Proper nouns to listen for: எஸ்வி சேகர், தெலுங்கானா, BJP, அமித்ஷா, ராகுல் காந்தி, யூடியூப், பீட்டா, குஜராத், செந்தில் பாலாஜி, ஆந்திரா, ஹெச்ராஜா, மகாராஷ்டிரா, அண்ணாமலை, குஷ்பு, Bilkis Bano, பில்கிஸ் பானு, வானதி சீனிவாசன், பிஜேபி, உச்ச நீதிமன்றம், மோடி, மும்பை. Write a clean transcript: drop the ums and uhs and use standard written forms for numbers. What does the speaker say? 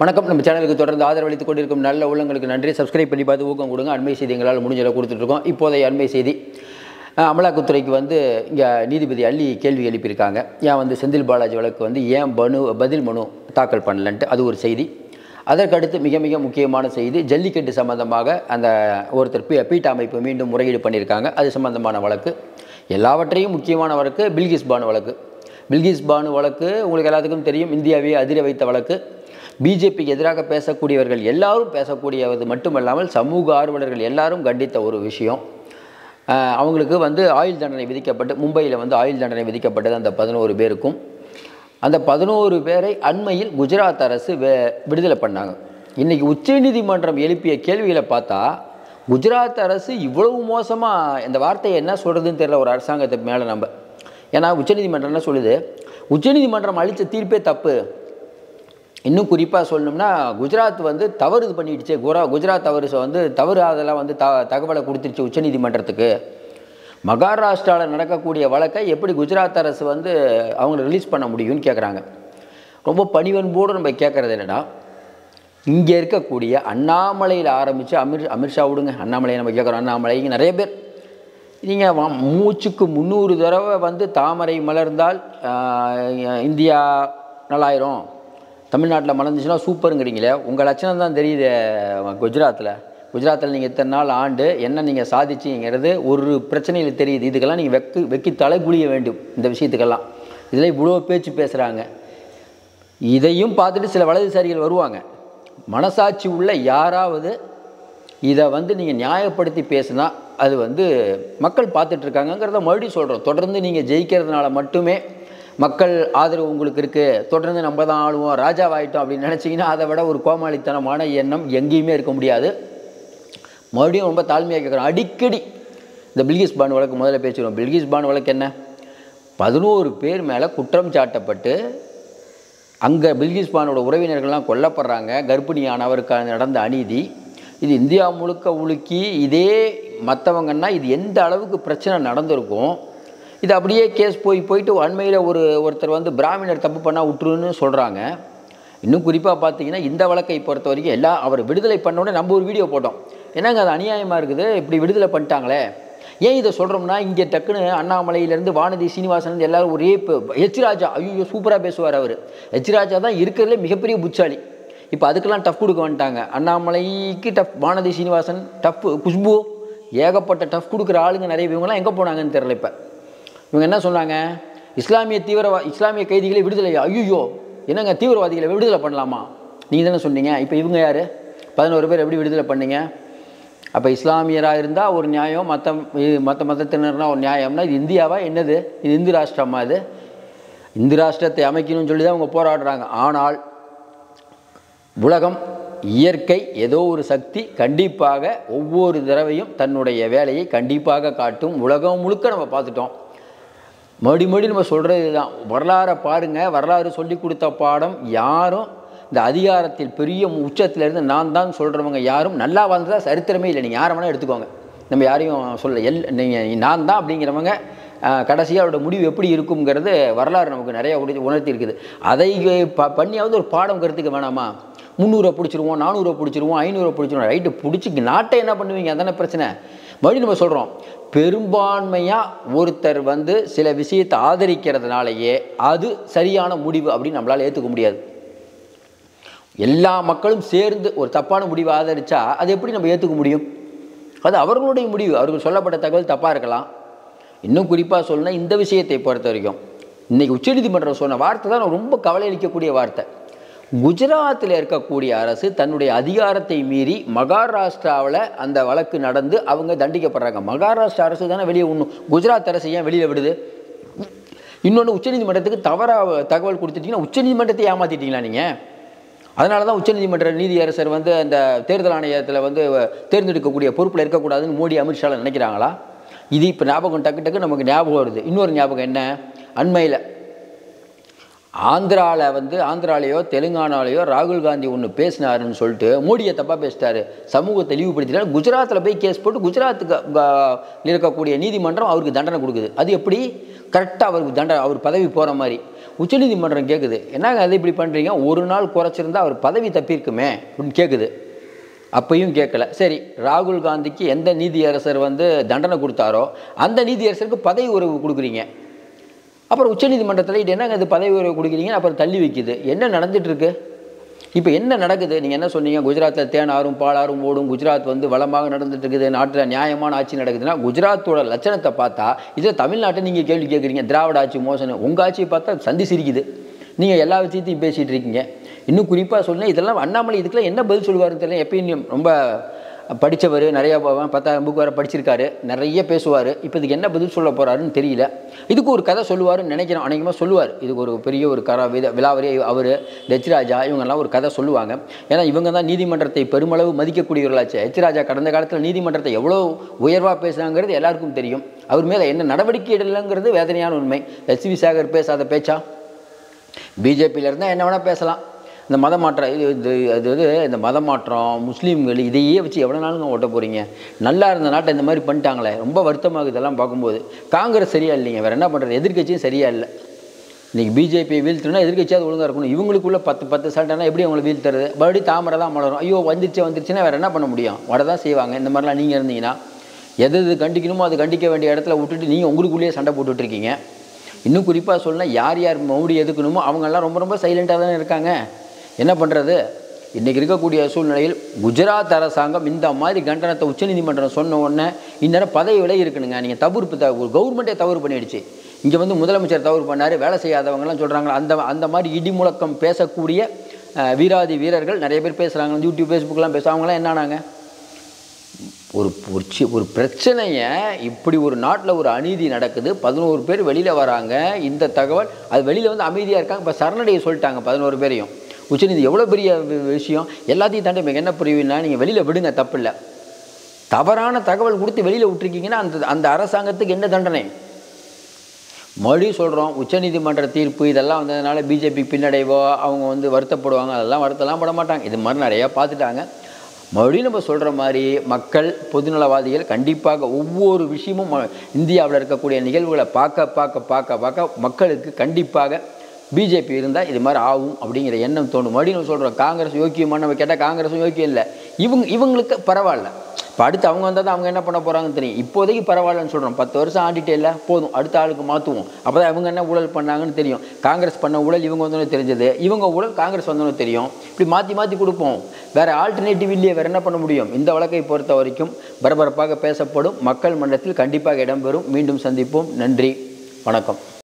வணக்கம். நம்ம சேனலுக்கு தொடர்ந்து ஆதரவளித்துக் கொண்டிருக்கும் நல்ல உள்ளங்களுக்கு நன்றி. சப்ஸ்கிரைப் பண்ணி பார்த்து ஊக்கம் கொடுங்க. அண்மை செய்திகளால் முடிஞ்சதை கொடுத்துட்ருக்கோம். இப்போதைய அண்மை செய்தி, அமலாக்கத்துறைக்கு இங்கே நீதிபதி அள்ளி கேள்வி எழுப்பியிருக்காங்க. ஏன் செந்தில் பாலாஜி வழக்கு ஏன் பதில் மனு தாக்கல் பண்ணலன்ட்டு, அது ஒரு செய்தி. அதற்கடுத்து மிக மிக முக்கியமான செய்தி, ஜல்லிக்கட்டு சம்பந்தமாக அந்த ஒருத்தர் பீட்டா அமைப்பு மீண்டும் முறையீடு பண்ணியிருக்காங்க. அது சம்பந்தமான வழக்கு. எல்லாவற்றையும் முக்கியமான வழக்கு பில்கிஸ் பானு வழக்கு. பில்கிஸ் பானு வழக்கு உங்களுக்கு எல்லாத்துக்கும் தெரியும், இந்தியாவே அதிர வைத்த வழக்கு. பிஜேபிக்கு எதிராக பேசக்கூடியவர்கள் எல்லாரும் பேசக்கூடியது மட்டுமல்லாமல் சமூக ஆர்வலர்கள் எல்லாரும் கண்டித்த ஒரு விஷயம். அவங்களுக்கு ஆயுள் தண்டனை விதிக்கப்பட்டு மும்பையில் ஆயுள் தண்டனை விதிக்கப்பட்டது அந்த 11 பேருக்கும். அந்த 11 பேரை அண்மையில் குஜராத் அரசு விடுதலை பண்ணாங்க. இன்றைக்கி உச்சநீதிமன்றம் எழுப்பிய கேள்விகளை பார்த்தா குஜராத் அரசு இவ்வளவு மோசமாக, இந்த வார்த்தையை என்ன சொல்கிறதுன்னு தெரியல ஒரு அரசாங்கத்தை மேலே நம்ம. ஏன்னா உச்சநீதிமன்றம் என்ன சொல்லுது, உச்சநீதிமன்றம் அளித்த தீர்ப்பே தப்பு. இன்னும் குறிப்பாக சொல்லணும்னா குஜராத் தவறு பண்ணிடுச்சு. குஜராத் அரசு தவறு அதெல்லாம் தகவலை கொடுத்துருச்சு உச்சநீதிமன்றத்துக்கு. மகாராஷ்டிராவில் நடக்கக்கூடிய வழக்கை எப்படி குஜராத் அரசு அவங்க ரிலீஸ் பண்ண முடியும்னு கேட்குறாங்க. ரொம்ப பணிவன்போடு நம்ம கேட்குறது என்னென்னா, இங்கே இருக்கக்கூடிய அண்ணாமலையில் ஆரம்பித்து அமித்ஷா விடுங்க, அண்ணாமலையை நம்ம கேட்குறோம். அண்ணாமலைக்கு நிறைய பேர் நீங்கள் மூச்சுக்கு 300 தடவை தாமரை மலர்ந்தால் இந்தியா நல்லாயிரும், தமிழ்நாட்டில் மலர்ந்துச்சுன்னா சூப்பருங்கிறீங்களே. உங்கள் லட்சணம் தான் தெரியுது குஜராத்தில் நீங்கள் இத்தனை நாள் ஆண்டு என்ன நீங்கள் சாதிச்சிங்கிறது ஒரு பிரச்சனையில் தெரியுது. இதுக்கெல்லாம் நீங்கள் வெக்கி தலை குளிய வேண்டும். இந்த விஷயத்துக்கெல்லாம் இதில் இவ்வளோ பேச்சு பேசுகிறாங்க. இதையும் பார்த்துட்டு சில வலதுசாரிகள் வருவாங்க. மனசாட்சி உள்ள யாராவது இதை நீங்கள் நியாயப்படுத்தி பேசுனா அது மக்கள் பார்த்துட்ருக்காங்கங்கிறத மறுபடியும் சொல்கிறோம். தொடர்ந்து நீங்கள் ஜெயிக்கிறதுனால மட்டுமே மக்கள் ஆதரவு உங்களுக்கு இருக்குது, தொடர்ந்து நம்ம தான் ஆளுவோம், ராஜாவாயிட்டோம் அப்படின்னு நினச்சிங்கன்னா அதை விட ஒரு கோமாளித்தனமான எண்ணம் எங்கேயுமே இருக்க முடியாது. மறுபடியும் ரொம்ப தாழ்மையாக கேட்குறோம். அடிக்கடி இந்த பில்கிஸ் பானு வழக்கு முதல்ல பேசிடுவோம். பில்கிஸ் பானு வழக்கு என்ன, 11 பேர் மேலே குற்றம் சாட்டப்பட்டு அங்கே பில்கிஸ் பானோட உறவினர்கள்லாம் கொல்லப்படுறாங்க. கர்ப்பிணியானவருக்கு நடந்த அநீதி இது இந்தியா முழுக்க உலுக்கி. இதே மற்றவங்கன்னா இது எந்த அளவுக்கு பிரச்சனை நடந்திருக்கும். இது அப்படியே கேஸ் போயிட்டு அண்மையில் ஒருத்தர் பிராமணர் தப்பு பண்ணால் விட்டுருன்னு சொல்கிறாங்க. இன்னும் குறிப்பாக பார்த்தீங்கன்னா இந்த வழக்கை பொறுத்த வரைக்கும் எல்லாம் அவர் விடுதலை பண்ணோடனே நம்ம ஒரு வீடியோ போட்டோம். ஏன்னாங்க அது அநியாயமாக இருக்குது, இப்படி விடுதலை பண்ணிட்டாங்களே. ஏன் இதை சொல்கிறோம்னா, இங்கே டக்குன்னு அண்ணாமலையிலேருந்து வானதி சீனிவாசன்லேருந்து எல்லோரும் ஒரே ஹெச்ராஜா, ஐயோ சூப்பராக பேசுவார் அவர். ஹெச்ராஜா தான் இருக்கிறதுல மிகப்பெரிய புட்சாலி. இப்போ அதுக்கெல்லாம் டஃப் கொடுக்க வந்துட்டாங்க. அண்ணாமலைக்கு டஃப், வானதி சீனிவாசன் டஃப், குஷ்பு ஏகப்பட்ட டஃப் கொடுக்குற ஆளுங்க நிறைய. இவங்கெல்லாம் எங்கே போனாங்கன்னு தெரில. இப்போ இவங்க என்ன சொன்னாங்க, இஸ்லாமிய கைதிகளை விடுதலை, ஐயோ என்னங்க தீவிரவாதிகளை விடுதலை பண்ணலாமா நீங்கள் தானே சொன்னீங்க. இப்போ இவங்க யார், 11 பேர் எப்படி விடுதலை பண்ணீங்க? அப்போ இஸ்லாமியராக இருந்தால் ஒரு நியாயம், மற்ற மதத்தினர்னால் ஒரு நியாயம்னா இது இந்தியாவா என்னது? இது இந்து ராஷ்டிரமா? அது இந்து ராஷ்டிரத்தை அமைக்கணும்னு சொல்லி தான் அவங்க போராடுறாங்க. ஆனால் உலகம், இயற்கை, ஏதோ ஒரு சக்தி கண்டிப்பாக ஒவ்வொரு தடவையும் தன்னுடைய வேலையை கண்டிப்பாக காட்டும். உலகம் முழுக்க நம்ம பார்த்துட்டோம். மறுபடி நம்ம சொல்கிறது இதுதான், வரலாறை பாருங்கள். வரலாறு சொல்லி கொடுத்த பாடம், யாரும் இந்த அதிகாரத்தில் பெரிய உச்சத்திலேருந்து நான் தான் சொல்கிறவங்க யாரும் நல்லா வாழ்ந்ததாக சரித்திரமே இல்லை. நீங்கள் யாரை வேணால் எடுத்துக்கோங்க, நம்ம யாரையும் சொல்ல நீங்கள் நான் தான் அப்படிங்கிறவங்க கடைசியாக அவரோட முடிவு எப்படி இருக்குங்கிறது வரலாறு நமக்கு நிறையா உணர்த்தி இருக்குது. அதை பண்ணியாவது ஒரு பாடம் கருத்துக்க வேணாமா? 300 பிடிச்சிருவோம், 400 பிடிச்சிருவோம், 500 பிடிச்சிருவோம், ரைட்டு பிடிச்சி நாட்டை என்ன பண்ணுவீங்க? அதான பிரச்சனை. மறுபடியும் நம்ம சொல்கிறோம், பெரும்பான்மையாக ஒருத்தர் சில விஷயத்தை ஆதரிக்கிறதுனாலேயே அது சரியான முடிவு அப்படின்னு நம்மளால் ஏற்றுக்க முடியாது. எல்லா மக்களும் சேர்ந்து ஒரு தப்பான முடிவை ஆதரித்தா அது எப்படி நம்ம ஏற்றுக்க முடியும்? அது அவர்களுடைய முடிவு, அவர்கள் சொல்லப்பட்ட தகவல் தப்பாக இருக்கலாம். இன்னும் குறிப்பாக சொல்லணும்னா இந்த விஷயத்தை பொறுத்த வரைக்கும் இன்றைக்கி உச்சநீதிமன்றம் சொன்ன வார்த்தை தான் ரொம்ப கவலை அளிக்கக்கூடிய வார்த்தை. குஜராத்தில் இருக்கக்கூடிய அரசு தன்னுடைய அதிகாரத்தை மீறி மகாராஷ்டிராவில் அந்த வழக்கு நடந்து அவங்க தண்டிக்கப்படுறாங்க. மகாராஷ்டிரா அரசு தானே வெளியே ஒன்றும், குஜராத் அரசு ஏன் வெளியில் விடுது? இன்னொன்று, உச்சநீதிமன்றத்துக்கு தவறாக தகவல் கொடுத்துட்டிங்கன்னா உச்சநீதிமன்றத்தை ஏமாற்றிட்டிங்களா நீங்கள்? அதனால தான் உச்சநீதிமன்ற நீதியரசர் அந்த தேர்தல் ஆணையத்தில் தேர்ந்தெடுக்கக்கூடிய பொறுப்பில் இருக்கக்கூடாதுன்னு மோடி அமித்ஷாவில் நினைக்கிறாங்களா? இது இப்போ ஞாபகம் டக்கு நமக்கு ஞாபகம் வருது. இன்னொரு ஞாபகம் என்ன, அண்மையில் ஆந்திராலேயோ தெலுங்கானாலேயோ ராகுல் காந்தி ஒன்று பேசினாருன்னு சொல்லிட்டு மோடியை தப்பாக பேசிட்டாரு, சமூகத்தை இழிவுபடுத்தினார். குஜராத்தில் போய் கேஸ் போட்டு குஜராத்துக்கு இருக்கக்கூடிய நீதிமன்றம் அவருக்கு தண்டனை கொடுக்குது. அது எப்படி கரெக்டாக அவருக்கு தண்டனை, அவர் பதவி போகிற மாதிரி. உச்சநீதிமன்றம் கேட்குது, என்னங்க அது இப்படி பண்ணுறீங்க, ஒரு நாள் குறைச்சிருந்தா அவர் பதவி தப்பியிருக்குமே அப்படின்னு கேட்குது. அப்பையும் கேட்கல. சரி, ராகுல் காந்திக்கு எந்த நீதியரசர் தண்டனை கொடுத்தாரோ அந்த நீதியரசருக்கு பதவி உறவு கொடுக்குறீங்க, அப்புறம் உச்சநீதிமன்றத்தில் என்னங்க அது பதவி உறவு கொடுக்குறீங்கன்னு அப்புறம் தள்ளி வைக்குது. என்ன நடந்துகிட்ருக்கு? இப்போ என்ன நடக்குது? நீங்கள் என்ன சொன்னீங்க, குஜராத்தில் தேனாரும் பாலாரும் ஓடும், குஜராத் வளமாக நடந்துட்டு இருக்குது, நாட்டில் நியாயமான ஆட்சி நடக்குதுன்னா, குஜராத்தோட லட்சணத்தை பார்த்தா இதில் தமிழ்நாட்டை நீங்கள் கேள்வி கேட்குறீங்க, திராவிட ஆட்சி மோசம். உங்கள் ஆட்சியை பார்த்தா சந்தி சிரிக்குது. நீங்கள் எல்லா விஷயத்தையும் பேசிகிட்டு இருக்கீங்க. இன்னும் குறிப்பாக சொன்னால் இதெல்லாம் அண்ணாமலை இதுக்கெல்லாம் என்ன பதில் சொல்லுவாருன்னு தெரியல. எப்பயும் ரொம்ப படித்தவர், நிறையா 10,000 புக்கு வர படிச்சிருக்காரு, நிறைய பேசுவார். இப்போ இதுக்கு என்ன பதில் சொல்ல போகிறாருன்னு தெரியல. இதுக்கு ஒரு கதை சொல்லுவார்னு நினைக்கிறேன், அநேகமாக சொல்லுவார். இதுக்கு ஒரு பெரிய ஒரு கரா விலாவரே அவர், ஹெச்ராஜா, இவங்கெல்லாம் ஒரு கதை சொல்லுவாங்க. ஏன்னா இவங்க தான் நீதிமன்றத்தை பெருமளவு மதிக்கக்கூடியவர்களாச்சு. ஹெச்ராஜா கடந்த காலத்தில் நீதிமன்றத்தை எவ்வளோ உயர்வாக பேசுனாங்கிறது எல்லாருக்கும் தெரியும். அவர் மேலே என்ன நடவடிக்கை எடுக்கலங்கிறது வேதனையான உண்மை. எஸ்வி சேகர் பேசாத பேச்சா? பிஜேபியில் இருந்தால் என்ன வேணால் பேசலாம். இந்த மத மாற்றம் இந்த மத மாற்றம், முஸ்லீம்கள், இதையே வச்சு எவ்வளோ நாளுங்க ஓட்ட போகிறீங்க? நல்லா இருந்த நாட்டை இந்த மாதிரி பண்ணிட்டாங்களே, ரொம்ப வருத்தமாக இதெல்லாம் பார்க்கும்போது. காங்கிரஸ் சரியாக இல்லைங்க, வேறு என்ன பண்ணுறது? எதிர்கட்சியும் சரியாக இல்லை. இன்றைக்கி பிஜேபியை வீழ்த்தணும்னா எதிர்கட்சியாவது ஒழுங்காக இருக்கணும். இவங்களுக்குள்ளே 10 சண்டைனா எப்படி அவங்களை வீழ்த்துறது? மறுபடியும் தாமரை தான் மலரும். ஐயோ வந்துருச்சுன்னா வேறு என்ன பண்ண முடியும்? வட தான் செய்வாங்க. இந்த மாதிரிலாம் நீங்கள் இருந்தீங்கன்னா எது கண்டிக்கணுமோ அது கண்டிக்க வேண்டிய இடத்துல விட்டுட்டு நீங்கள் உங்களுக்குள்ளேயே சண்டை போட்டுட்ருக்கீங்க. இன்னும் குறிப்பாக சொன்னால் யார் மோடி எதுக்கணுமோ அவங்கெல்லாம் ரொம்ப சைலண்ட்டாக தானே இருக்காங்க. என்ன பண்ணுறது? இன்றைக்கி இருக்கக்கூடிய சூழ்நிலையில் குஜராத் அரசாங்கம் இந்த மாதிரி கண்டனத்தை உச்சநீதிமன்றம் சொன்ன உடனே இந்நேரம் பதவி விலை இருக்கணுங்க. நீங்கள் தவிர்ப்பு கவர்மெண்ட்டே தவறு பண்ணிடுச்சு. இங்கே முதலமைச்சர் தவறு பண்ணார், வேலை செய்யாதவங்கலாம் சொல்கிறாங்களா, அந்த மாதிரி இடி முழக்கம் பேசக்கூடிய வீராதி வீரர்கள் நிறைய பேர் பேசுகிறாங்க. யூடியூப், ஃபேஸ்புக்கெலாம் பேசுகிறவங்களாம் என்னானாங்க? ஒரு பிரச்சனையை இப்படி ஒரு நாட்டில் ஒரு அநீதி நடக்குது, 11 பேர் வெளியில் வராங்க, இந்த தகவல் அது வெளியில் அமைதியாக இருக்காங்க. இப்போ சரணடைய சொல்லிட்டாங்க 11 பேரையும். உச்சநீதி எவ்வளோ பெரிய விஷயம். எல்லாத்தையும் தாண்டி இப்போ என்ன புரியுன்னா, நீங்கள் வெளியில் விடுங்க, தப்பில்லை. தவறான தகவல் கொடுத்து வெளியில் விட்டுருக்கீங்கன்னா அந்த அரசாங்கத்துக்கு என்ன தண்டனை? மறுபடியும் சொல்கிறோம், உச்சநீதிமன்ற தீர்ப்பு இதெல்லாம் வந்ததுனால பிஜேபி பின்னடைவோ அவங்க வருத்தப்படுவாங்க. அதெல்லாம் வருத்தலாம் பட மாட்டாங்க. இது மாதிரி நிறையா பார்த்துட்டாங்க. மறுபடியும் நம்ம சொல்கிற மாதிரி மக்கள், பொதுநலவாதிகள் கண்டிப்பாக ஒவ்வொரு விஷயமும் இந்தியாவில் இருக்கக்கூடிய நிகழ்வுகளை பார்க்க மக்களுக்கு கண்டிப்பாக பிஜேபி இருந்தால் இது மாதிரி ஆகும் அப்படிங்கிற எண்ணம் தோணும். மறுபடியும் நம்ம சொல்கிறோம், காங்கிரஸ் யோக்கியமானு நம்ம கேட்டால் காங்கிரஸும் யோக்கியம் இல்லை. இவங்களுக்கு பரவாயில்ல. இப்போ அடுத்து அவங்க வந்தால் தான் அவங்க என்ன பண்ண போகிறாங்கன்னு தெரியும். இப்போதைக்கு பரவாயில்லன்னு சொல்கிறோம். 10 வருஷம் ஆண்டிட்டே இல்லை, போதும், அடுத்த ஆளுக்கு மாற்றுவோம். அப்போ தான் இவங்க என்ன ஊழல் பண்ணாங்கன்னு தெரியும். காங்கிரஸ் பண்ண ஊழல் இவங்க வந்தோன்னு தெரிஞ்சது, இவங்க ஊழல் காங்கிரஸ் வந்தோன்னு தெரியும். இப்படி மாற்றி கொடுப்போம். வேறு ஆல்டர்னேட்டிவ் இல்லையே, வேறு என்ன பண்ண முடியும்? இந்த வழக்கை பொறுத்த வரைக்கும் பரபரப்பாக பேசப்படும், மக்கள் மன்றத்தில் கண்டிப்பாக இடம்பெறும். மீண்டும் சந்திப்போம். நன்றி, வணக்கம்.